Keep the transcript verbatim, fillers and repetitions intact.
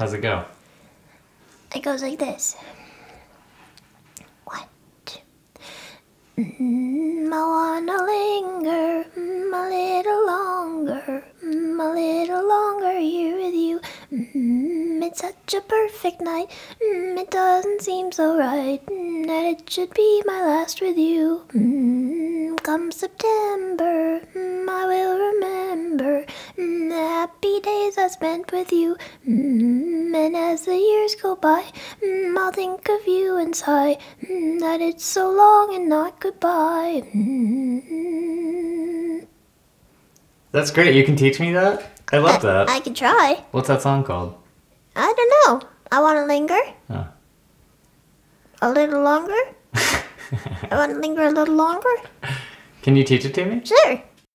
How's it go? It goes like this. One, two. Mm, I wanna linger mm, a little longer, mm, a little longer here with you. Mm, it's such a perfect night. Mm, it doesn't seem so right mm, that it should be my last with you. Mm, come September, mm, I will remember mm, the happy days I spent with you. Mm, and as the years go by, mm, I'll think of you and sigh mm, that it's so long and not goodbye. Mm. That's great. You can teach me that? I love that. I, I can try. What's that song called? I don't know. I want to linger. Oh. A little longer? I want to linger a little longer. Can you teach it to me? Sure.